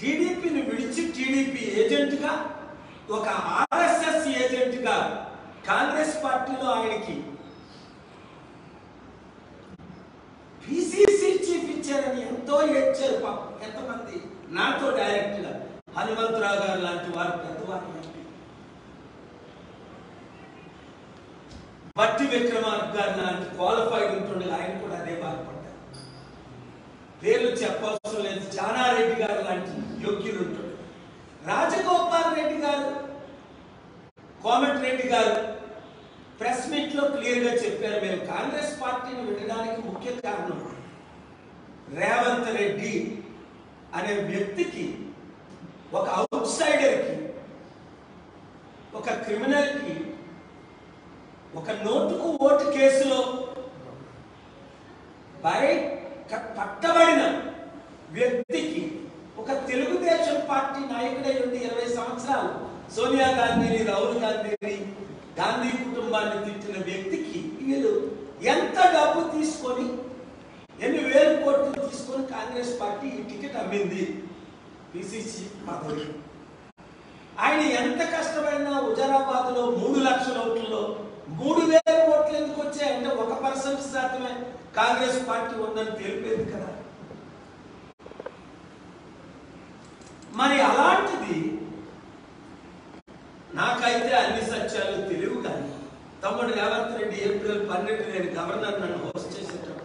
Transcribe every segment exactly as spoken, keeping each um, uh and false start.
టీడీపీని విడిచి TDP agent గా ఒక ఆర్ఎస్ఎస్ ఏజెంట్ గా కాంగ్రెస్ పార్టీలో ఆయనకి పిసిసి చీఫ్ ఇచ్చారని ఎంతో ఏడ్చారు పాపం. ఎంతమంది నాతో డైరెక్ట్ గా హనుమంతరావు గారు లాంటి వారు పెద్దవారు, బట్టి విక్రమార్క గారు లాంటి క్వాలిఫైడ్ ఉంటుండే ఆయన కూడా అదే బాధపడ్డారు. పేర్లు చెప్పవలసిన లేదు, జానారెడ్డి గారు లాంటి యోగ్యులు ఉంటుండే, రాజగోపాల్ రెడ్డి గారు, కోమటిరెడ్డి గారు ప్రెస్ మీట్ లో క్లియర్ గా చెప్పారు, మేము కాంగ్రెస్ పార్టీని విడడానికి ముఖ్య కారణం రేవంత్ రెడ్డి అనే వ్యక్తికి, ఒక అవుట్ సైడర్ కి, ఒక క్రిమినల్ కి, ఒక నోటుకు ఓటు కేసులో బయట పట్టబడిన వ్యక్తికి, ఒక తెలుగుదేశం పార్టీ నాయకుడై ఉండి ఇరవై సంవత్సరాలు సోనియా గాంధీని, రాహుల్ గాంధీని, గాంధీ కుటుంబాన్ని తిట్టిన వ్యక్తికి వీళ్ళు ఎంత డబ్బు తీసుకొని, ఎన్ని వేల కోట్లు తీసుకొని కాంగ్రెస్ పార్టీ ఈ టికెట్ అమ్మింది పిసిసి పదవి. ఆయన ఎంత కష్టపడినా హుజరాబాద్ లో మూడు లక్షల ఓట్లలో మూడు వేల ఓట్లు ఎందుకు వచ్చాయంటే ఒక పర్సెంట్ శాతమే కాంగ్రెస్ పార్టీ ఉందని తెలిపేది కదా. మరి అలాంటిది నాకైతే అన్ని సత్యాలు తెలియవు కానీ తమ్ముడు రేవంత్ రెడ్డి ఏప్రిల్ పన్నెండు నేను గవర్నర్ నన్ను హోస్ట్ చేసేటప్పుడు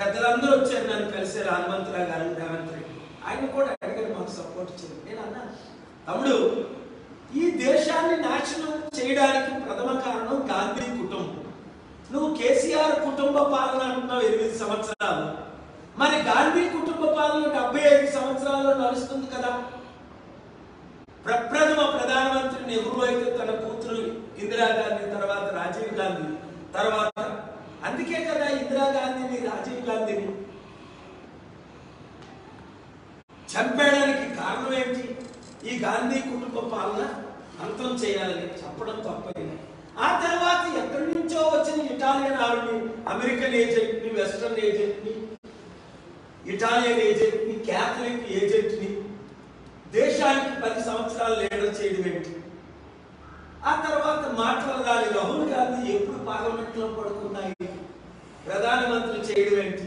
పెద్దలందరూ వచ్చారు, నన్ను కలిసారు, హనుమంతరావు గారు, రేవంత్ రెడ్డి, ఆయన కూడా అడిగారు మాకు సపోర్ట్ చేయండి. నేను అన్నా, తమ్ముడు ఈ దేశాన్ని నాశనం చేయడానికి ప్రథమ కారణం గాంధీ కుటుంబం. నువ్వు కేసీఆర్ కుటుంబ పాలన అంటున్నావు ఎనిమిది సంవత్సరాలు, మరి గాంధీ కుటుంబ పాలన డెబ్బై ఐదు సంవత్సరాల్లో నడుస్తుంది కదా. ప్రప్రథమ ప్రధానమంత్రి నెహ్రూ అయితే తన కూతురు ఇందిరాగాంధీ, తర్వాత రాజీవ్ గాంధీ, తర్వాత అందుకే కదా ఇందిరాగాంధీని రాజీవ్ గాంధీని చంపేయడానికి కారణం ఏంటి, ఈ గాంధీ కుటుంబ పాలన అంతం చేయాలని చెప్పడం తప్పైంది. ఆ తర్వాత ఎక్కడి నుంచో వచ్చిన ఇటాలియన్ ఆర్మీ, అమెరికన్ ఏజెంట్ని, వెస్టర్న్ ఏజెంట్ని, ఇటాలియన్ ఏజెంట్ని, క్యాథలిక్ ఏజెంట్ని దేశానికి పది సంవత్సరాలు లీడర్ చేయడం ఏంటి. ఆ తర్వాత మాట్లాడాలి రాహుల్ గాంధీ ఎప్పుడు పార్లమెంట్ లో పడుకున్నాయి, ప్రధానమంత్రి చేయడం ఏంటి,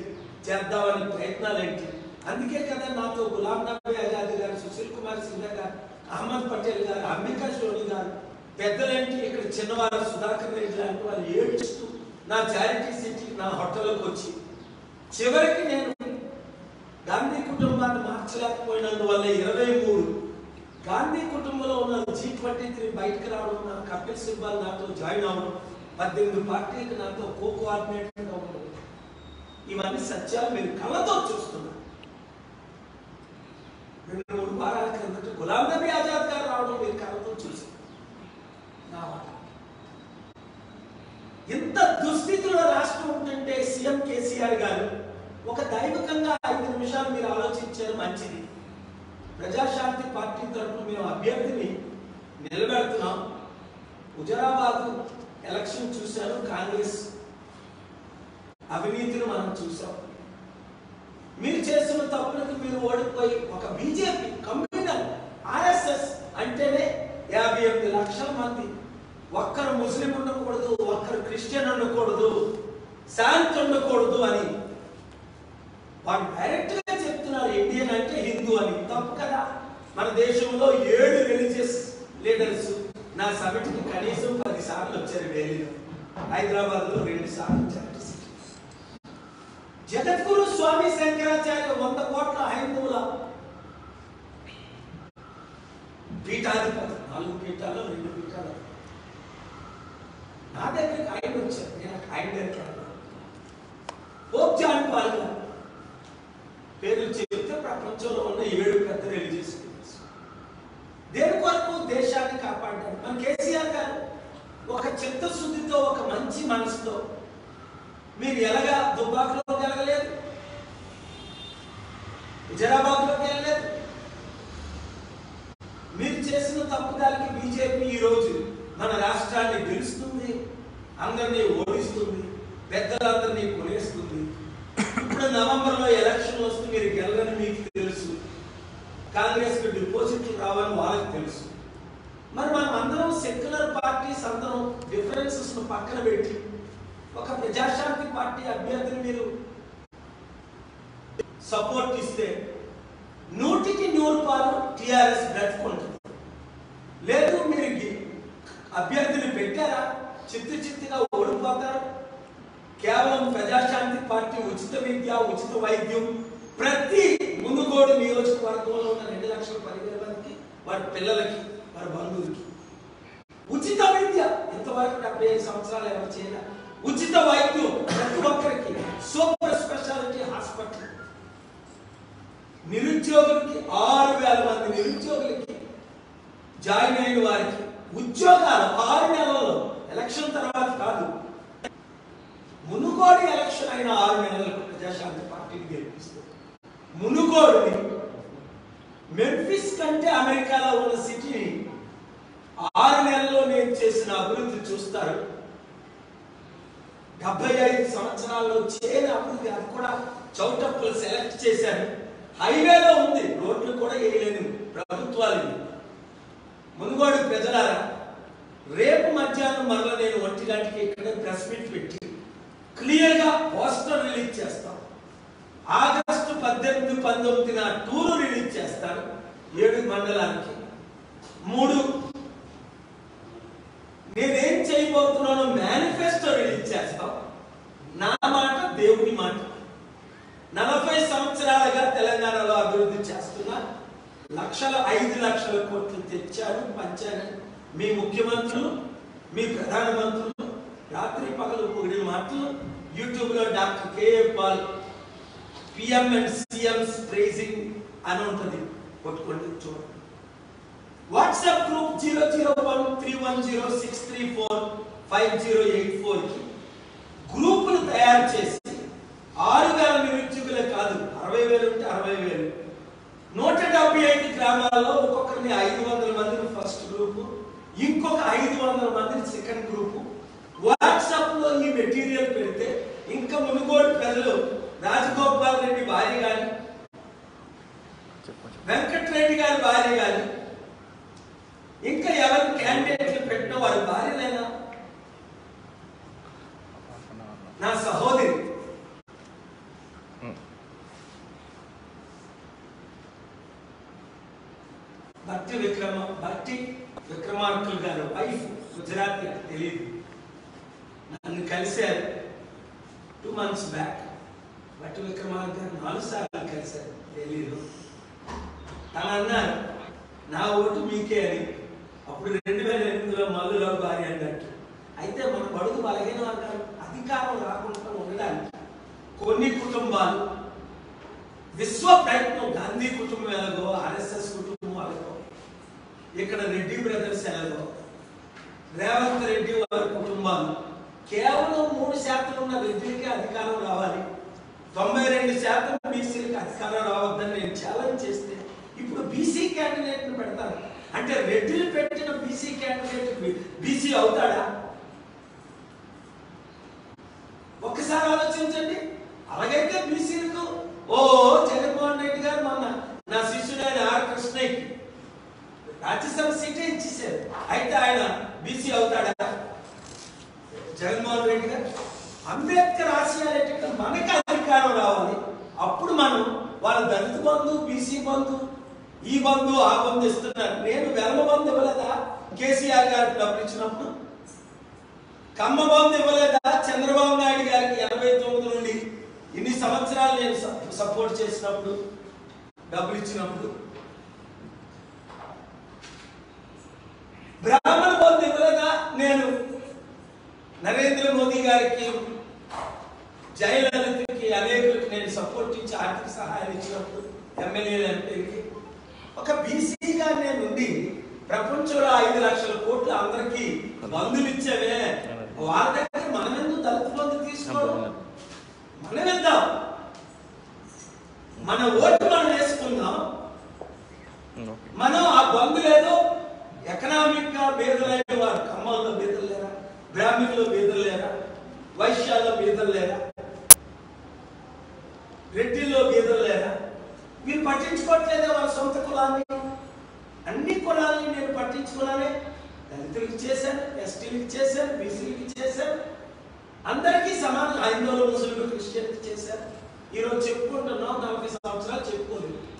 చేద్దామని ప్రయత్నాలు ఏంటి. అందుకే కదా నాతో గులాం నబీ ఆజాద్ గారు, సుశీల్ కుమార్ సింహ గారు, అహ్మద్ పటేల్ గారు, అంబికా సోని గారు, పెద్దలేంటి ఇక్కడ చిన్నవారు సుధాకర్ రెడ్డి లాంటి వాళ్ళు ఏడుస్తూ నా చారిటీ సిటీ నా హోటల్లోకి వచ్చి చివరికి నేను గాంధీ కుటుంబాన్ని మార్చలేకపోయినందువల్ల ఇరవై మూడు గాంధీ కుటుంబంలో ఉన్న జీ ట్వంటీ త్రీ బయటకు రావడం, నా కపిల్ సిబ్బాల్ నాతో జాయిన్ అవ్వడం, పద్దెనిమిది పార్టీలకు నాతో కో కోఆర్డినేటర్గా ఉండడం, ఇవన్నీ సత్యాలు మీరు కళ్ళతో చూస్తున్నారు. రెండు మూడు వారాల క్రిందట గులాం నబీ ఆజాద్ గారు రావడం మీరు కళ్ళతో చూసారు. ఇంత దుస్థితిలో రాష్ట్రం ఉంటుంటే సీఎం కేసీఆర్ గారు ఒక దైవకంగా ఐదు నిమిషాలు మీరు ఆలోచించారు, మంచిది. ప్రజాశాంతి పార్టీ తరఫున మేము అభ్యర్థిని నిలబెడుతున్నాం. హుజరాబాద్ ఎలక్షన్ చూశారు, కాంగ్రెస్ అవినీతిని మనం చూసాం, మీరు చేసిన తప్పులకు మీరు ఓడిపోయి ఒక బీజేపీ కమ్యూనల్ ఆర్ఎస్ఎస్ అంటేనే యాభై ఎనిమిది లక్షల మంది, ఒక్కరు ముస్లిం ఉండకూడదు, ఒక్కరు క్రిస్టియన్ ఉండకూడదు, శాంతి ఉండకూడదు అని వాళ్ళు డైరెక్ట్ గా చెప్తున్నారు. ఇండియన్ అంటే హిందూ అని తప్పు కదా. మన దేశంలో ఏడు రిలీజియస్ లీడర్స్ నా సమిటికి కనీసం పది సార్లు వచ్చారు, ఢిల్లీలో, హైదరాబాద్ లో రెండు సార్లు వచ్చారు. జగద్గురు స్వామి శంకరాచార్య వంద కోట్ల హైందువుల పీఠాధిపతి, నాలుగు పీఠాలు రెండు పీఠాలు. నా దగ్గరికి ఆయన వచ్చారు, నేను ఆయన దగ్గర పోప్ జాన్ పాల్ పేరు చెప్తే ప్రపంచంలో ఉన్న ఏడు పెద్ద రిలీజియస్ లీడర్స్. దేని కొరకు? దేశాన్ని కాపాడారు. మన కేసీఆర్ గారు ఒక చిత్తశుద్ధితో, ఒక మంచి మనసుతో, మీరు ఎలాగా దుబ్బాకలోకి వెళ్ళలేదు, హుజరాబాద్లోకి వెళ్ళలేదు, మీరు చేసిన తప్పుదానికి బీజేపీ ఈరోజు మన రాష్ట్రాన్ని గెలుస్తుంది, అందరినీ ఓడిస్తుంది, పెద్దలందరినీ కొనేస్తుంది. ఇప్పుడు నవంబర్లో ఎలక్షన్ వస్తే మీరు గెలరని మీకు తెలుసు, కాంగ్రెస్ కి డిపాజిట్ రావాలని వాళ్ళకి తెలుసు। మరి మనం అందరం సెక్యులర్ పార్టీస్ అందరం డిఫరెన్సెస్ ను పక్కన పెట్టి ఒక ప్రజాశాంతి పార్టీ అభ్యర్థిని మీరు సపోర్ట్ ఇస్తే నూటికి నూరు పాలు టిఆర్ఎస్ బ్రతుకుంటుంది। లేదు మీరు అభ్యర్థిని పెట్టారా చిత్తి చిత్తిగా ఓడిపోతారు। కేవలం ప్రజాశాంతి పార్టీ ఉచిత విద్య ఉచిత వైద్యం ప్రతి మునుగోడు నియోజకవర్గంలో ఉన్న రెండు లక్షల పదివేల మందికి వారి పిల్లలకి వారి బంధువులకి ఉచిత విద్య ఇంతవరకు డెబ్బై ఐదు సంవత్సరాలు ఎవరు చేయాలి। ఉచిత వైద్యం ప్రతి ఒక్కరికి, సూపర్ స్పెషాలిటీ హాస్పిటల్ నిరుద్యోగులకి, ఆరు వేల మంది నిరుద్యోగులకి జాయిన్ అయిన వారికి ఉద్యోగాలు ఆరు నెలల్లో, ఎలక్షన్ తర్వాత కాదు, మునుగోడు ఎలక్షన్ అయిన ఆరు నెలలకు ప్రజాశాంతి పార్టీని గెలిపిస్తుంది। మునుగోడుని మెంఫిస్ కంటే అమెరికాలో ఉన్న సిటీని ఆరు నెలల్లో నేను చేసిన అభివృద్ధి చూస్తారు। డెబ్బై ఐదు సంవత్సరాల్లో చేయని అభివృద్ధి అది కూడా చౌటప్పులు సెలెక్ట్ చేశారు। హైవేలో ఉంది, రోడ్లు కూడా వేయలేని ప్రభుత్వాలు ఇవి। మునుగోడు ప్రజలారా, రేపు మధ్యాహ్నం మరల నేను ఒంటి గంటకి ఇక్కడ ప్రెస్ మీట్ పెట్టి క్లియర్ గా పోస్టర్ రిలీజ్ చేస్తాం। ఆగస్టు పద్దెనిమిది పంతొమ్మిదిన టూర్ రిలీజ్ చేస్తారు। ఏడు మండలానికి మూడు నేనేం చేయబోతున్నానో మేనిఫెస్టో రిలీజ్ చేస్తాం। నా మాట దేవుని మాట, నలభై సంవత్సరాలుగా తెలంగాణలో అభివృద్ధి చేస్తున్నా, లక్షల ఐదు లక్షల కోట్లు తెచ్చారు పంచాను మీ ముఖ్యమంత్రులు మీ ప్రధానమంత్రులు రాత్రి పగలు పొగిడిన మాటలు యూట్యూబ్లో doctor KA Paul PM and CMs praising అని ఉంటుంది, కొట్టుకోండి చూడండి। WhatsApp group zero zero one three one zero six three four five zero eight ఫోర్కి గ్రూపులు తయారు చేసి ఆరు వేల నిరుద్యోగులే కాదు, అరవై వేలు ఉంటే అరవై వేలు నూట డెబ్బై ఐదు గ్రామాల్లో ఒక్కొక్కరిని ఐదు వందల మందిని ఫస్ట్ గ్రూపు, ఇంకొక ఐదు వందల మందిని సెకండ్ గ్రూపు వాట్సాప్లో ఈ మెటీరియల్ పెడితే ఇంకా మునుగోడు ప్రజలు రాజగోపాల్ రెడ్డి భార్య కానీ వెంకటరెడ్డి గారి భార్య కానీ ఇంకా ఎవరి క్యాండిడేట్లు పెట్టిన వారి భార్యలైనా నా సహోదరి భక్తి విక్రమ భక్తి విక్రమార్కులు గారు వైఫ్ గుజరాతీ, తెలియదు, నన్ను కలిశారు two months back. Bhatti Vikramarka గారు నాలుగు సార్లు కలిశారు, తెలియదు, తను అన్నారు నా ఓటు మీకే అని। అప్పుడు రెండు వేల ఎనిమిదిలో మల్లురావు భార్య అన్నట్టు అయితే మన బడుగు బలహీన వర్గాలు అధికారం రాకుండా ఉండడానికి కొన్ని కుటుంబాలు విశ్వ ప్రయత్నం, గాంధీ కుటుంబం ఎలాగో, ఆర్ఎస్ఎస్ కుటుంబం ఎలాగో, ఇక్కడ రెడ్డి బ్రదర్స్ ఎలాగో, రేవంత్ రెడ్డి వారి కుటుంబాలు కేవలం మూడు శాతం ఉన్న వ్యక్తులకే అధికారం రావాలి, తొంభై రెండు శాతం బీసీలకు అధికారం రావద్దని నేను ఛాలెంజ్ చేస్తే ఇప్పుడు బీసీ క్యాండిడేట్ని పెడతాను అంటే రెడ్డిలు పెట్టిన బీసీ క్యాండిడేట్ బీసీ అవుతాడా? ఒక్కసారి ఆలోచించండి। అలాగైతే బీసీలకు ఓ జగన్మోహన్ రెడ్డి గారు మొన్న నా శిష్యుడైన ఆర్ కృష్ణయ్య రాజ్యసభ సీటే ఇచ్చేసారు, అయితే ఆయన బీసీ అవుతాడా? జగన్మోహన్ రెడ్డి గారు అంబేద్కర్ ఆశయాలు మనకి అధికారం రావాలి, అప్పుడు మనం వాళ్ళ దళిత బంధు బీసీ బంధు ఈ బంధు ఆ బంధు ఇస్తున్నారు। నేను వెలమ బంధు ఇవ్వలేదా కేసీఆర్ గారికి డబ్బులు ఇచ్చినప్పుడు? కమ్మ బంధు ఇవ్వలేదా చంద్రబాబు నాయుడు గారికి ఎనభై తొమ్మిది నుండి ఇన్ని సంవత్సరాలు నేను సపోర్ట్ చేసినప్పుడు డబ్బులు ఇచ్చినప్పుడు? బ్రాహ్మణ బంధు ఇవ్వలేదా నేను నరేంద్ర మోదీ గారికి జయలలితకి అనేకులకి నేను సపోర్ట్ ఇచ్చి ఆర్థిక సహాయం ఇచ్చినప్పుడు ఎమ్మెల్యేలు ఎంపీలకి? ఒక బీసీగా నేను ఉండి ప్రపంచంలో ఐదు లక్షల కోట్లు అందరికి బంధులు ఇచ్చేవే, వాళ్ళ దగ్గర మనమెందు దళిత బంధు తీసుకోవడం, మనం ఇద్దాం, మన ఓటు మనం వేసుకుందాం, మనం ఆ బంధు లేదో ఎకనామిక్ గా బీదలైన వారు, ఖమ్మాల్లో బీదలు లేరా, బ్రాహ్మణుల్లో బీదలు లేరా, వైశ్యాల్లో బీదలు లేరా, రెడ్డిల్లో బీదలు లేరా, మీరు పట్టించుకోవట్లేదే వాళ్ళ సొంత కులాన్ని అన్ని కులాలను నేను పట్టించుకోవాలనే దళితులకు చేశాను ఎస్టీలకు చేశాను బీసీలకు చేశాను అందరికీ సమాన ఐదోల ముస్లింలు క్రిస్టియన్లకు చేశారు ఈ రోజు చెప్పుకుంటున్నాం నలభై సంవత్సరాలు చెప్పుకోలేదు।